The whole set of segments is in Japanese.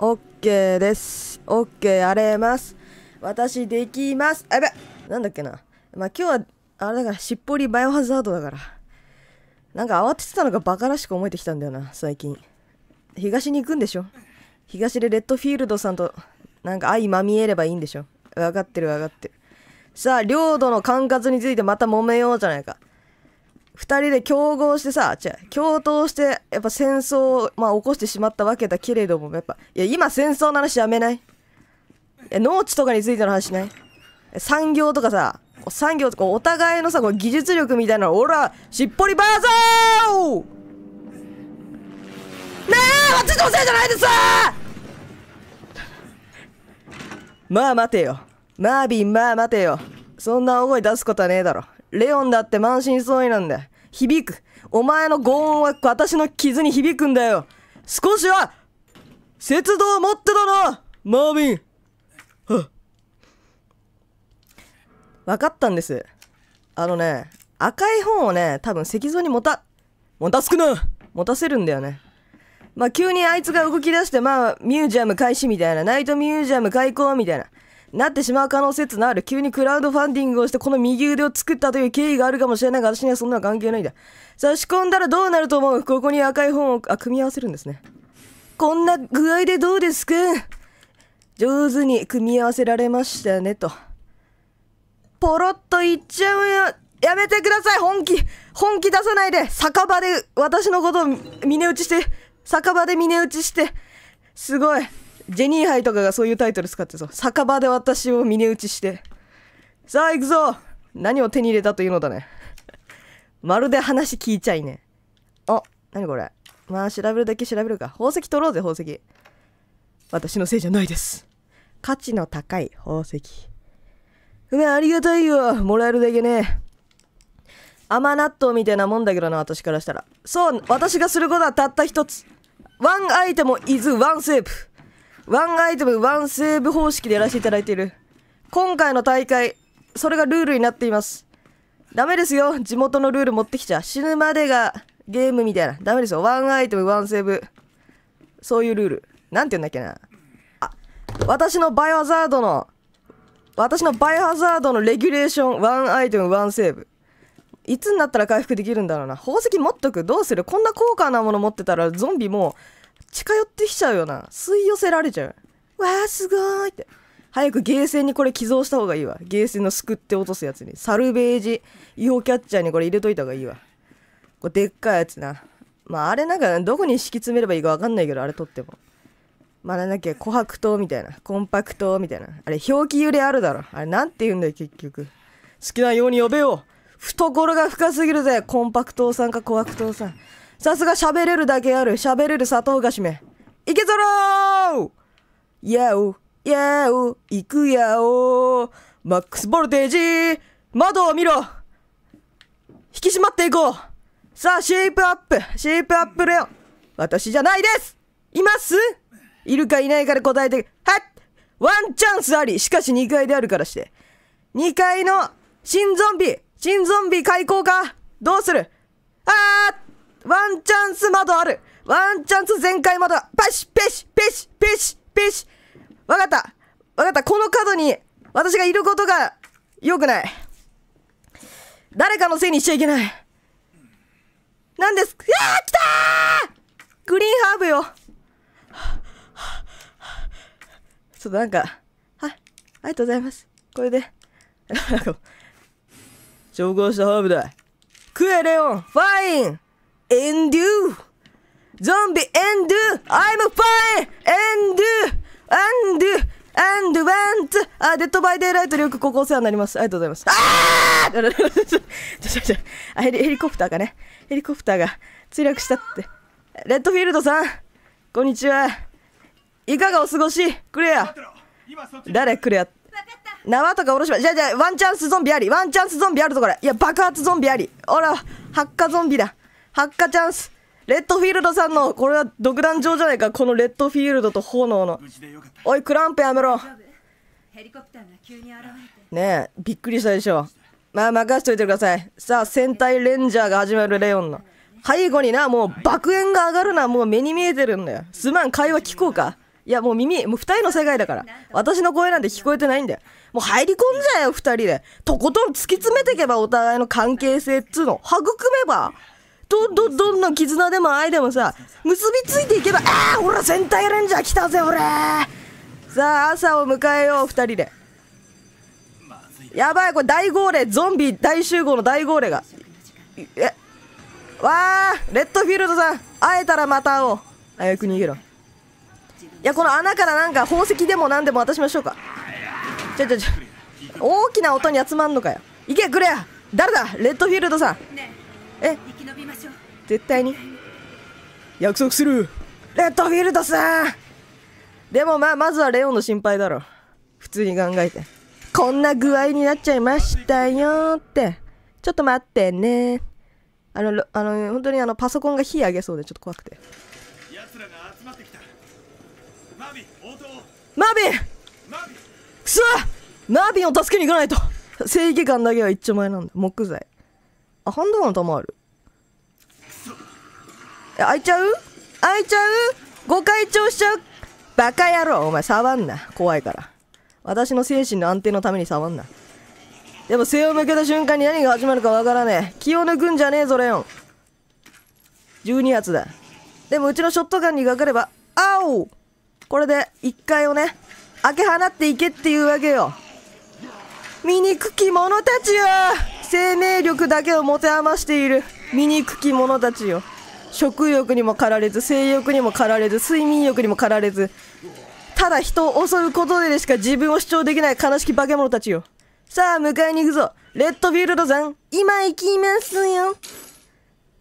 OK です。OK やれます。私できます。あ、やべ！なんだっけな。まあ、今日は、あれだから、しっぽりバイオハザードだから。なんか慌ててたのがバカらしく思えてきたんだよな、最近。東に行くんでしょ？東でレッドフィールドさんと、なんか相まみえればいいんでしょ？わかってるわかってる。さあ、領土の管轄についてまた揉めようじゃないか。二人で競合してさ、共闘して、やっぱ戦争を、まあ、起こしてしまったわけだけれども、やっぱ、いや、今戦争の話やめない？いや、農地とかについての話しない？産業とかさ、産業とかお互いのさ、こう技術力みたいなの、俺は、しっぽりバーザー！ねえ、私のせいじゃないです！まあ待てよ。マービン、まあ待てよ。そんな大声出すことはねえだろ。レオンだって満身創痍なんだ。響く。お前の轟音は私の傷に響くんだよ。少しは、節度を持ってだな、マービン。は分かったんです。あのね、赤い本をね、多分石像に持たせるんだよね。まあ、急にあいつが動き出して、まあ、ミュージアム開始みたいな、ナイトミュージアム開校みたいな。なってしまう可能性のある。急にクラウドファンディングをしてこの右腕を作ったという経緯があるかもしれないが、私にはそんなの関係ないんだ。差し込んだらどうなると思う？ここに赤い本を、あ、組み合わせるんですね。こんな具合でどうですか？上手に組み合わせられましたね、と。ポロッと言っちゃうよ。やめてください。本気出さないで。酒場で私のことを峰打ちして、酒場で峰打ちして、すごい。ジェニーハイとかがそういうタイトル使ってそう。酒場で私を峰打ちして。さあ行くぞ！何を手に入れたというのだね。まるで話聞いちゃいね。あ、何これ。まあ調べるだけ調べるか。宝石取ろうぜ、宝石。私のせいじゃないです。価値の高い宝石。うめえ、ありがたいよ。もらえるだけね。甘納豆みたいなもんだけどな、私からしたら。そう、私がすることはたった一つ。ワンアイテムイズワンセーブ。ワンアイテム、ワンセーブ方式でやらせていただいている。今回の大会、それがルールになっています。ダメですよ。地元のルール持ってきちゃ。死ぬまでがゲームみたいな。ダメですよ。ワンアイテム、ワンセーブ。そういうルール。なんて言うんだっけな。あ、私のバイオハザードのレギュレーション、ワンアイテム、ワンセーブ。いつになったら回復できるんだろうな。宝石持っとく。どうする？こんな高価なもの持ってたら、ゾンビも、近寄ってきちゃうよな。吸い寄せられちゃう。わあ、すごーいって。早くゲーセンにこれ寄贈した方がいいわ。ゲーセンのすくって落とすやつに。サルベージ、UFOキャッチャーにこれ入れといた方がいいわ。これでっかいやつな。まあ、あれなんかどこに敷き詰めればいいかわかんないけど、あれ取っても。まあ、なんだっけ、琥珀糖みたいな。コンパクトみたいな。あれ、表記揺れあるだろ。あれ、なんて言うんだよ、結局。好きなように呼べよ。懐が深すぎるぜ。コンパクトさんか琥珀糖さん。さすが喋れるだけある。喋れる砂糖菓子め。いけぞろー！やお、やお、いくやおー。マックスボルテージ！窓を見ろ！引き締まっていこう！さあ、シェイプアップ！シェイプアップレオン！私じゃないです！います？いるかいないかで答えて、はい！ワンチャンスあり！しかし2階であるからして。2階の新ゾンビ開口か？どうする？あー！ワンチャンス窓ある。ワンチャンス全開窓が。ペシペシペシペシペシ。わかった。わかった。この角に私がいることが良くない。誰かのせいにしちゃいけない。なんです。いやー来たーグリーンハーブよ。ちょっとなんか、はい。ありがとうございます。これで。調合したハーブだ。クエレオン、ファインエンデューゾンビエンデュー I'm fine エンデューワンツあ、デッドバイデイライトでよくここお世話になります。ありがとうございます。ああヘリコプターがね。ヘリコプターが墜落したって。レッドフィールドさん、こんにちは。いかがお過ごしクレア。誰クレア。縄とかおろしま。じゃあ、ワンチャンスゾンビあり。ワンチャンスゾンビあるぞこれ。いや、爆発ゾンビあり。ほら、発火ゾンビだ。発火チャンス。レッドフィールドさんの、これは独壇場じゃないか。このレッドフィールドと炎の。おい、クランプやめろ。ねえ、びっくりしたでしょ。まあ、任しといてください。さあ、戦隊レンジャーが始まるレオンの。背後にな、もう爆炎が上がるな。もう目に見えてるんだよ。すまん、会話聞こうか。いやもう耳、もう二人の世界だから。私の声なんて聞こえてないんだよ。もう入り込んじゃえよ、二人で。とことん突き詰めていけば、お互いの関係性っつうの。育めば、どんな絆でも愛でもさ、結びついていけば、ああほら戦隊レンジャー来たぜ、俺さあ、朝を迎えよう、二人で。やばい、これ大号令、ゾンビ大集合の大号令が。え、わあレッドフィールドさん、会えたらまた会おう。早く逃げろ。いや、この穴からなんか宝石でも何でも渡しましょうか。ちょ。大きな音に集まんのかよ。行け、グレア。誰だ、レッドフィールドさん。え、絶対に。約束する。レッドフィールドさん。でもまあ、まずはレオンの心配だろ。普通に考えて。こんな具合になっちゃいましたよって。ちょっと待ってね。本当にパソコンが火あげそうでちょっと怖くて。奴らが集まってきた。マビン、応答。マビンくそ、マビンを助けに行かないと。正義感だけは一丁前なんだ。木材。あ、ハンドガンの弾ある。え、開いちゃう誤解調しちゃう。バカ野郎、お前触んな。怖いから。私の精神の安定のために触んな。でも背を向けた瞬間に何が始まるかわからねえ。気を抜くんじゃねえぞ、レオン。12発だ。でもうちのショットガンにかかれば、あお、これで1階をね、開け放っていけっていうわけよ。醜き者たちよ、生命力だけを持て余している醜き者たちよ。食欲にも駆られず、性欲にも駆られず、睡眠欲にも駆られず、ただ人を襲うことでしか自分を主張できない悲しき化け物たちよ。さあ、迎えに行くぞ。レッドフィールドさん、今行きますよ。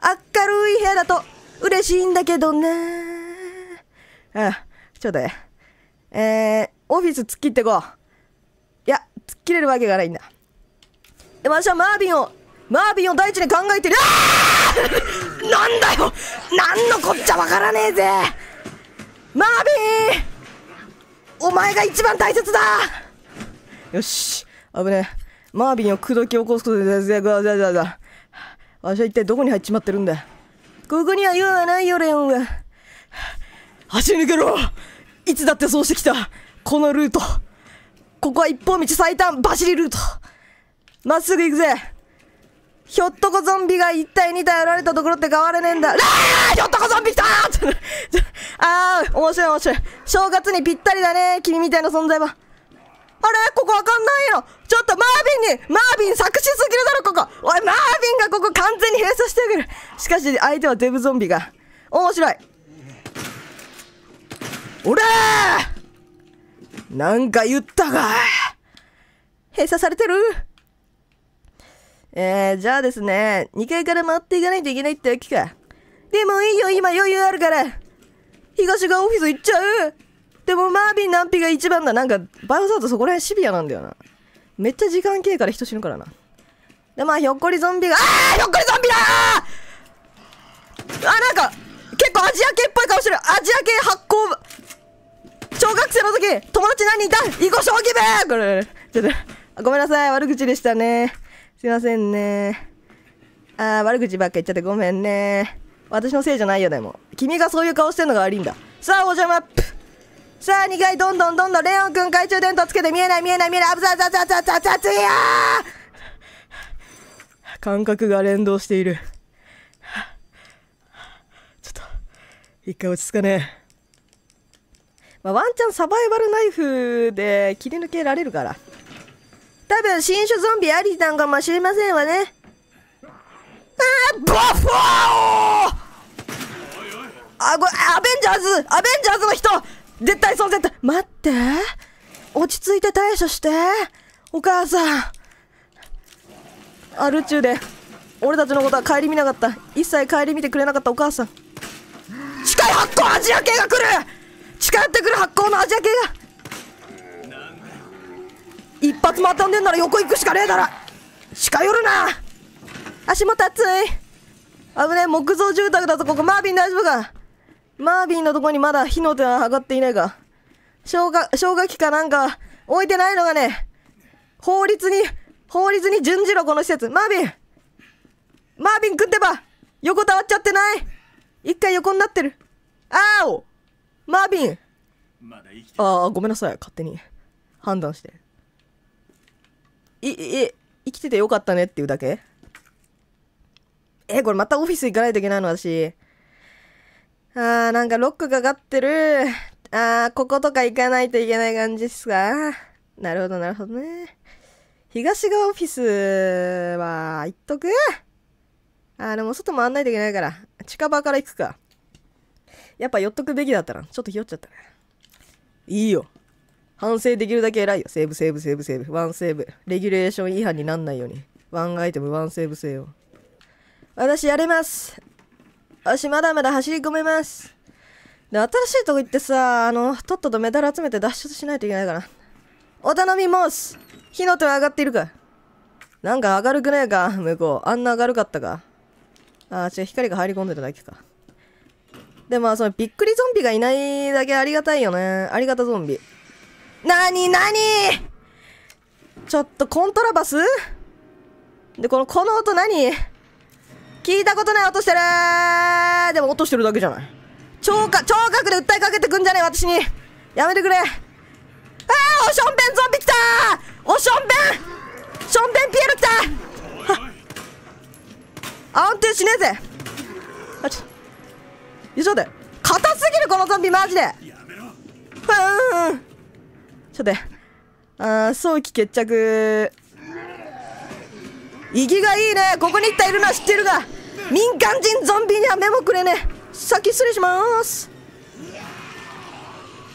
明るい部屋だと嬉しいんだけどな。あ、ちょうだい。オフィス突っ切ってこう。いや、突っ切れるわけがないんだ。でも私はマービンを第一に考えてる。あなんだよ、なんのこっちゃわからねえぜ。マービン、お前が一番大切だ。よし。危ねえ。マービンを口説き起こすことで全然わざわざ。私は一体どこに入っちまってるんだ。ここには用はないよ、レオンは。走り抜けろ。いつだってそうしてきた。このルート。ここは一本道最短走りルート。まっすぐ行くぜ。ひょっとこゾンビが1体2体やられたところって変われねえんだ。ひょっとこゾンビ来たーあー、面白い。正月にぴったりだね。君みたいな存在は。あれ、ここわかんないよ。ちょっとマービン作詞すぎるだろ、ここ。おい、マービンがここ完全に閉鎖してくる。しかし、相手はデブゾンビが。面白い。おれー、なんか言ったか。閉鎖されてる。じゃあですね、2階から回っていかないといけないってわけか。でもいいよ、今余裕あるから。東がオフィス行っちゃう。でもマービン難否が一番だ。なんか、バイオサードそこら辺シビアなんだよな。めっちゃ時間経過で人死ぬからな。で、まあ、ひょっこりゾンビが、ああひょっこりゾンビだー、あ、なんか、結構アジア系っぽい顔してる。アジア系発行、小学生の時、友達何人いた、囲碁将棋部、これ、ちょっと、ごめんなさい、悪口でしたね。すいませんね。あー、悪口ばっか言っちゃってごめんね。私のせいじゃないよ、でも。君がそういう顔してんのが悪いんだ。さあ、お邪魔。さあ、2階、どんどん、レオンくん、懐中電灯つけて、見えない、熱いやー、感覚が連動している。ちょっと、一回落ち着かねえ。まあ、ワンチャンサバイバルナイフで切り抜けられるから。多分、新種ゾンビありなんかも知りませんわね。バッファー、あ、これ、アベンジャーズの人絶対そう、絶対待って、落ち着いて対処して、お母さん。アル中で俺たちのことは顧みなかった。一切顧みてくれなかったお母さん。近い発酵、アジア系が来る、近寄ってくる発酵のアジア系が。一発も当たんでんなら横行くしかねえだろ。近寄るな、足元熱い。危ねえ、木造住宅だぞここ。マービン大丈夫か。マービンのとこにまだ火の手は上がっていないが、消火器かなんか置いてないのがね、法律に準じろ、この施設。マービン食ってば、横たわっちゃってない。一回横になってる。あお、マービン、ああ、ごめんなさい。勝手に判断して。生きててよかったねっていうだけ？これまたオフィス行かないといけないの私。なんかロックかかってる。こことか行かないといけない感じっすか？なるほど、なるほどね。東側オフィスは、行っとく？でも外回んないといけないから。近場から行くか。やっぱ寄っとくべきだったな。ちょっとひよっちゃったね。いいよ。反省できるだけ偉いよ。セーブ、セーブ、セーブ、セーブ。ワンセーブ。レギュレーション違反になんないように。ワンアイテム、ワンセーブせよ。私やれます。私まだまだ走り込めます。で、新しいとこ行ってさ、とっととメダル集めて脱出しないといけないから。お頼み申す。火の手は上がっているか？なんか明るくねえか、向こう。あんな明るかったか。違う、光が入り込んでただけか。でも、その、びっくりゾンビがいないだけありがたいよね。ありがたゾンビ。なにちょっと、コントラバスで、この音何？聞いたことない音してるー。でも、音してるだけじゃない。聴覚で訴えかけてくんじゃねえ、私に。やめてくれ。おしょんべんゾンビ来たー。おしょんべんションベンピエロ来たー。安定しねえぜ。ちょっと。以上で硬すぎるこのゾンビマジで。ちょっとで早期決着。意義がいいね。ここに一体いるのは知ってるが民間人ゾンビには目もくれねえ。先失礼しまーす。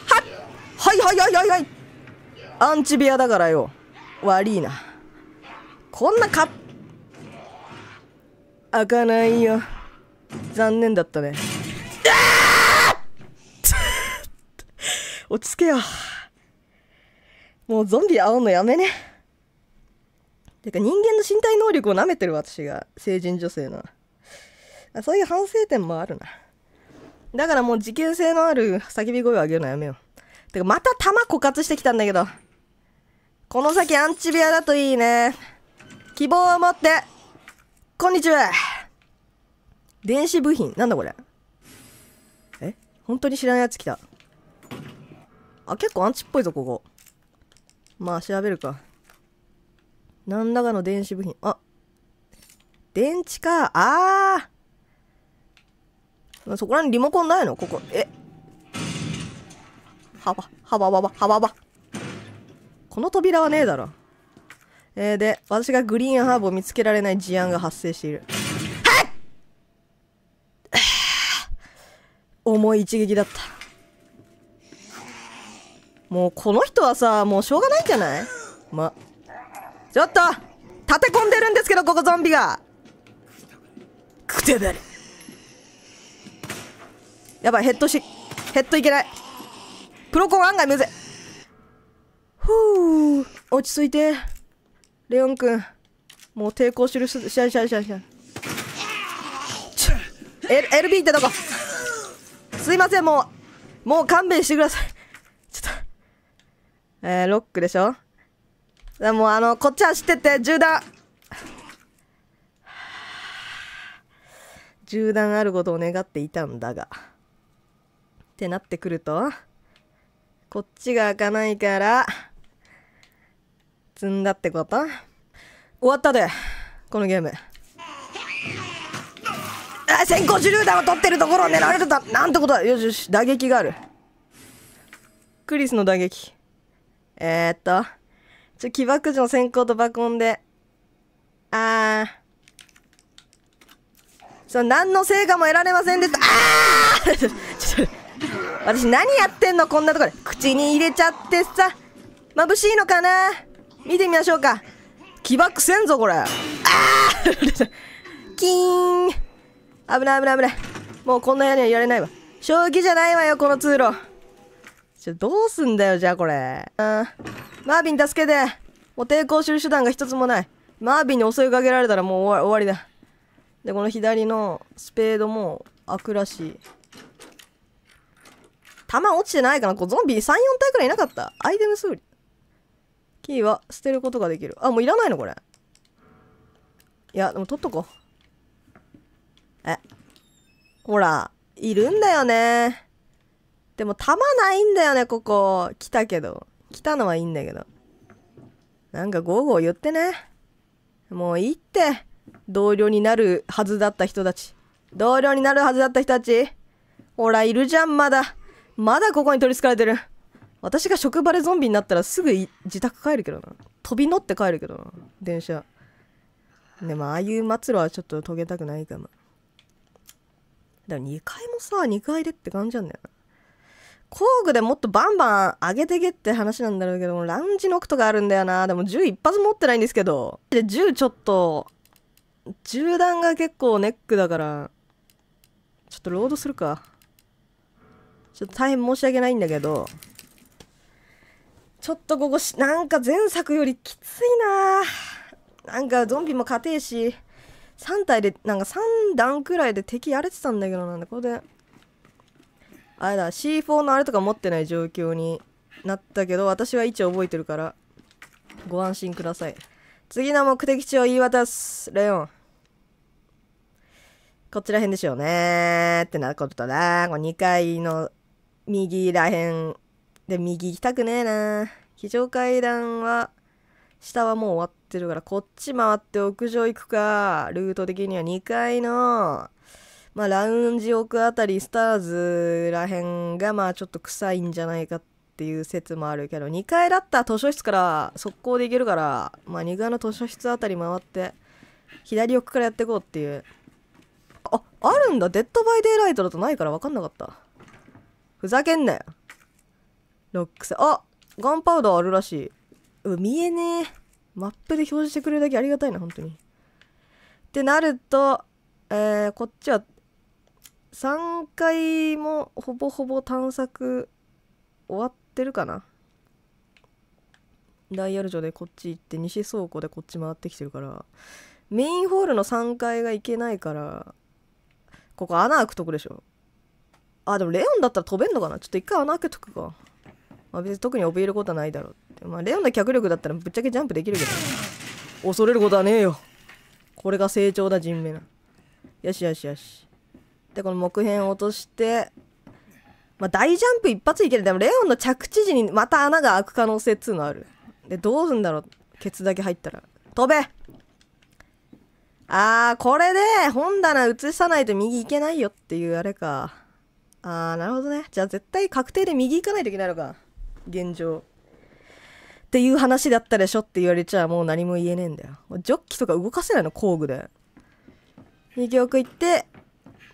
はいアンチ部屋だからよ。悪いなこんなか開かないよ。残念だったね。落ち着けよ。もうゾンビ煽んのやめね。てか人間の身体能力をなめてる私が成人女性の。そういう反省点もあるな。だからもう持久性のある叫び声を上げるのやめよう。てかまた弾枯渇してきたんだけど。この先アンチ部屋だといいね。希望を持って。こんにちは。電子部品。なんだこれ。本当に知らないやつ来た。結構アンチっぽいぞここ。まあ調べるか。何らかの電子部品。電池か。そこらにリモコンないのここ。はば。この扉はねえだろ。で私がグリーンハーブを見つけられない事案が発生している。重い一撃だった。もうこの人はさ、もうしょうがないんじゃない？ちょっと立て込んでるんですけど、ここゾンビが。くてばれ。やばい、ヘッドいけない。プロコン案外むずい。ふう、落ち着いて。レオン君、もう抵抗するしゃい。LB ってどこ？すいません、もう勘弁してください。ちょっと。ロックでしょ？もうこっち走ってって、銃弾あることを願っていたんだが。ってなってくると、こっちが開かないから、積んだってこと？終わったで、このゲーム。先行手榴弾を取ってるところを狙われるとはなんてことだ。よし、打撃がある。クリスの打撃。起爆時の先行と爆音で。何の成果も得られませんでした。私何やってんのこんなところで。口に入れちゃってさ。眩しいのかな。見てみましょうか。起爆せんぞこれ。キーン。危ない。もうこんな部屋にはいられないわ。正気じゃないわよ、この通路。どうすんだよ、じゃあこれ。マービン助けて。もう抵抗する手段が一つもない。マービンに襲いかけられたらもう終わりだ。で、この左のスペードも開くらしい。弾落ちてないかな。こうゾンビ 3,4 体くらいいなかった。アイテム数。キーは捨てることができる。もういらないのこれ。いや、でも取っとこう。ほら、いるんだよね。でも弾ないんだよね、ここ。来たけど。来たのはいいんだけど。なんかゴーゴー言ってね。もういいって。同僚になるはずだった人たち。同僚になるはずだった人たち。ほら、いるじゃん、まだ。まだここに取り憑かれてる。私が職場でゾンビになったらすぐ自宅帰るけどな。飛び乗って帰るけどな、電車。でもああいう末路はちょっと遂げたくないかも。でも2階もさ、2階でって感じなんだよな。工具でもっとバンバン上げてけって話なんだろうけど、ラウンジノックとかあるんだよな。でも銃一発持ってないんですけど。で、銃ちょっと、銃弾が結構ネックだから、ちょっとロードするか。ちょっと大変申し訳ないんだけど、ちょっとここなんか前作よりきついな。なんかゾンビも硬いし、3体で、なんか3段くらいで敵やれてたんだけど、なんだ、これで。あれだ、C4 のあれとか持ってない状況になったけど、私は位置覚えてるから、ご安心ください。次の目的地を言い渡す、レオン。こちら辺でしょうねーってなことだな。これ2階の右ら辺で右行きたくねえな。非常階段は、下はもう終わってるから、こっち回って屋上行くか。ルート的には2階の、まあラウンジ奥あたり、スターズら辺がまあちょっと臭いんじゃないかっていう説もあるけど、2階だったら図書室から速攻で行けるから、まあ2階の図書室あたり回って、左奥からやっていこうっていう。あ、あるんだ。デッドバイデイライトだとないから分かんなかった。ふざけんなよ。ロックス、あ、ガンパウダーあるらしい。う、見えねえ。マップで表示してくれるだけありがたいな、本当に。ってなると、こっちは、3階もほぼほぼ探索終わってるかな。ダイヤル上でこっち行って西倉庫でこっち回ってきてるから、メインホールの3階が行けないから、ここ穴開くとこでしょ。あ、でもレオンだったら飛べんのかな。ちょっと一回穴開けとくか。まあ別に特に怯えることはないだろうって。まあレオンの脚力だったらぶっちゃけジャンプできるけど、ね、恐れることはねえよ。これが成長だ、人命な。よしよしよし。で、この木片を落として、まあ、大ジャンプ一発いける。でも、レオンの着地時にまた穴が開く可能性っつうのある。で、どうすんだろう。ケツだけ入ったら。飛べ！これで本棚移さないと右行けないよっていうあれか。なるほどね。じゃあ絶対確定で右行かないといけないのか。現状。っていう話だったでしょって言われちゃもう何も言えねえんだよ。ジョッキとか動かせないの、工具で。右奥行って、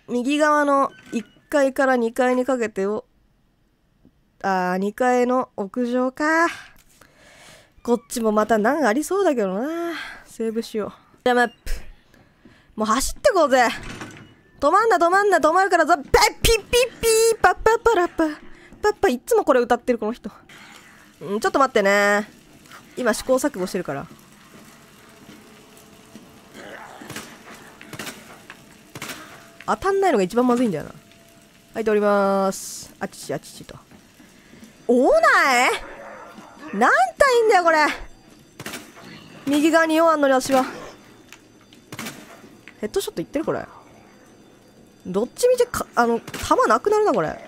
右側の1階から2階にかけてを、2階の屋上か。こっちもまた難ありそうだけどな。セーブしよう。ジャムアップ。もう走ってこうぜ。止まんな、止まんな、止まるからぞ。ピッピッピッピー、パッパッパラッパ。パッパ、いつもこれ歌ってる、この人。ちょっと待ってね。今試行錯誤してるから。当たんないのが一番まずいんだよな。はい、通りまーす。あちちあちちと。おーない？何体いんだよ、これ。右側に4あんのに、足は。ヘッドショットいってるこれ。どっちみちか、弾なくなるな、これ。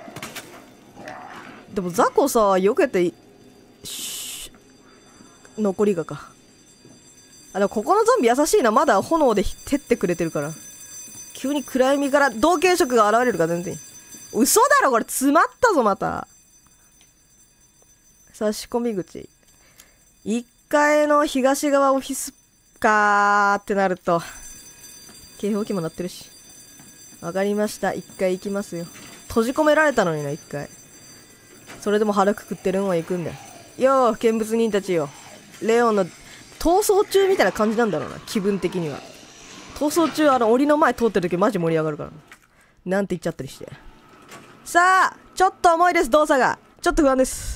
でも、ザコさ、避けて、残りがか。でもここのゾンビ優しいな。まだ炎で照ってくれてるから。急に暗闇から同系色が現れるから全然いい。嘘だろこれ、詰まったぞまた。差し込み口。1階の東側オフィスかーってなると、警報器も鳴ってるし。わかりました。1階行きますよ。閉じ込められたのにな、1階。それでも腹くくってるんは行くんだよ。よー、見物人たちよ。レオンの逃走中みたいな感じなんだろうな、気分的には。放送中、檻の前通ってる時マジ盛り上がるからな。なんて言っちゃったりして。さあ、ちょっと重いです、動作が。ちょっと不安です。